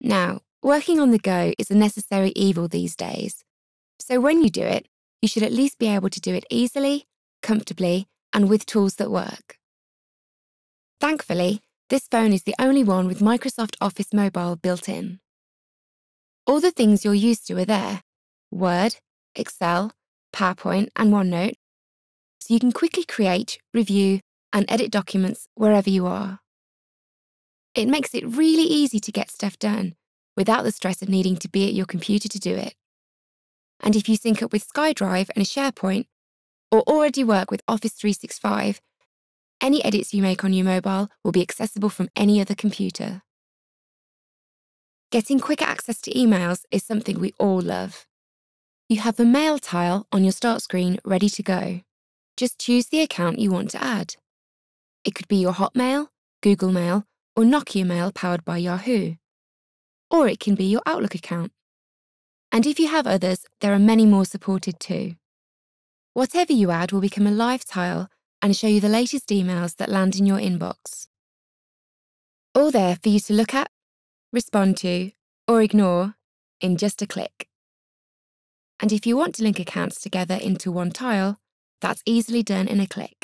Now, working on the go is a necessary evil these days. So when you do it, you should at least be able to do it easily, comfortably, and with tools that work. Thankfully, this phone is the only one with Microsoft Office Mobile built in. All the things you're used to are there: Word, Excel, PowerPoint, and OneNote, so you can quickly create, review, and edit documents wherever you are. It makes it really easy to get stuff done without the stress of needing to be at your computer to do it. And if you sync up with SkyDrive and SharePoint, or already work with Office 365, any edits you make on your mobile will be accessible from any other computer. Getting quicker access to emails is something we all love. You have the Mail tile on your start screen ready to go. Just choose the account you want to add. It could be your Hotmail, Google Mail, or Nokia Mail powered by Yahoo. Or it can be your Outlook account. And if you have others, there are many more supported too. Whatever you add will become a live tile and show you the latest emails that land in your inbox. All there for you to look at, respond to, or ignore in just a click. And if you want to link accounts together into one tile, that's easily done in a click.